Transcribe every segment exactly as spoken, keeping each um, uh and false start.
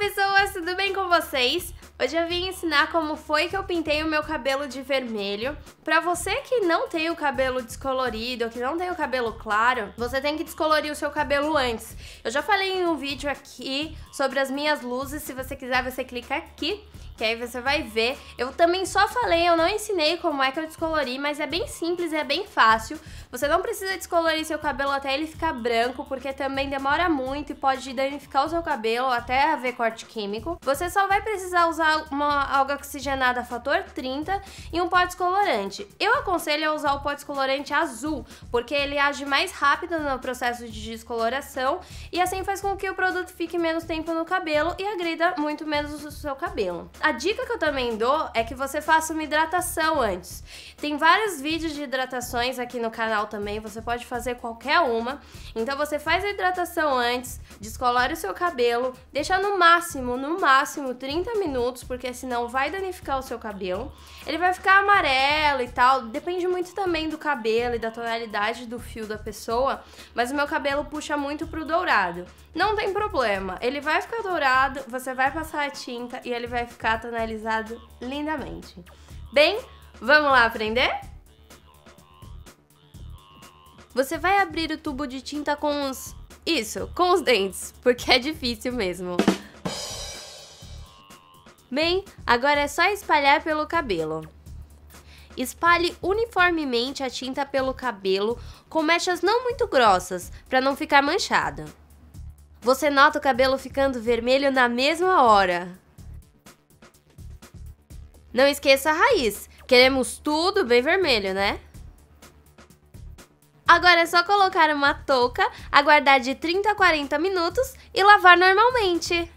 pessoas, tudo bem com vocês? Hoje eu vim ensinar como foi que eu pintei o meu cabelo de vermelho. Pra você que não tem o cabelo descolorido, que não tem o cabelo claro, você tem que descolorir o seu cabelo antes. Eu já falei em um vídeo aqui sobre as minhas luzes, se você quiser você clica aqui, que aí você vai ver. Eu também só falei, eu não ensinei como é que eu descolori, mas é bem simples, é bem fácil. Você não precisa descolorir seu cabelo até ele ficar branco, porque também demora muito e pode danificar o seu cabelo, até haver corte químico. Você só vai precisar usar uma alga oxigenada fator trinta e um pó descolorante. Eu aconselho a usar o pó descolorante azul, porque ele age mais rápido no processo de descoloração e assim faz com que o produto fique menos tempo no cabelo e agrida muito menos o seu cabelo. A dica que eu também dou é que você faça uma hidratação antes. Tem vários vídeos de hidratações aqui no canal também, você pode fazer qualquer uma. Então você faz a hidratação antes, descolore o seu cabelo, deixa no máximo, no máximo trinta minutos, porque senão vai danificar o seu cabelo. Ele vai ficar amarelo e tal, depende muito também do cabelo e da tonalidade do fio da pessoa, mas o meu cabelo puxa muito pro dourado. Não tem problema, ele vai ficar dourado, você vai passar a tinta e ele vai ficar tonalizado lindamente. Bem, vamos lá aprender? Você vai abrir o tubo de tinta com os... isso, com os dentes, porque é difícil mesmo. Bem, agora é só espalhar pelo cabelo. Espalhe uniformemente a tinta pelo cabelo com mechas não muito grossas, para não ficar manchado. Você nota o cabelo ficando vermelho na mesma hora. Não esqueça a raiz, queremos tudo bem vermelho, né? Agora é só colocar uma touca, aguardar de trinta a quarenta minutos e lavar normalmente.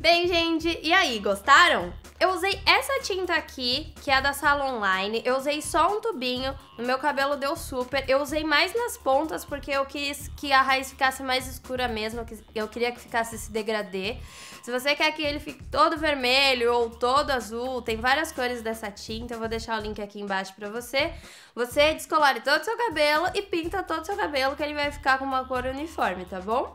Bem, gente, e aí, gostaram? Eu usei essa tinta aqui, que é a da Salon Line. Eu usei só um tubinho, no meu cabelo deu super. Eu usei mais nas pontas, porque eu quis que a raiz ficasse mais escura mesmo. Eu queria que ficasse esse degradê. Se você quer que ele fique todo vermelho ou todo azul, tem várias cores dessa tinta. Eu vou deixar o link aqui embaixo pra você. Você descolore todo o seu cabelo e pinta todo o seu cabelo, que ele vai ficar com uma cor uniforme, tá bom?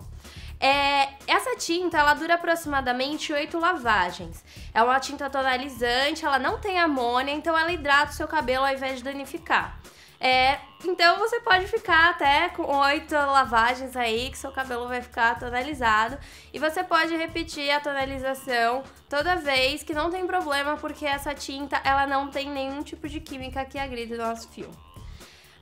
É, essa tinta, ela dura aproximadamente oito lavagens. É uma tinta tonalizante, ela não tem amônia, então ela hidrata o seu cabelo ao invés de danificar. É, então você pode ficar até com oito lavagens aí, que seu cabelo vai ficar tonalizado. E você pode repetir a tonalização toda vez, que não tem problema, porque essa tinta, ela não tem nenhum tipo de química que agride o nosso fio.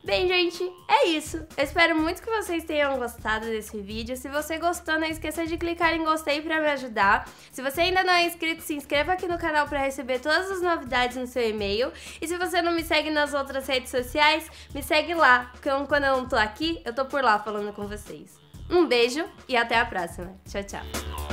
Bem, gente, é isso. Eu espero muito que vocês tenham gostado desse vídeo. Se você gostou, não esqueça de clicar em gostei pra me ajudar. Se você ainda não é inscrito, se inscreva aqui no canal pra receber todas as novidades no seu e-mail. E se você não me segue nas outras redes sociais, me segue lá, porque quando eu não tô aqui, eu tô por lá falando com vocês. Um beijo e até a próxima. Tchau, tchau.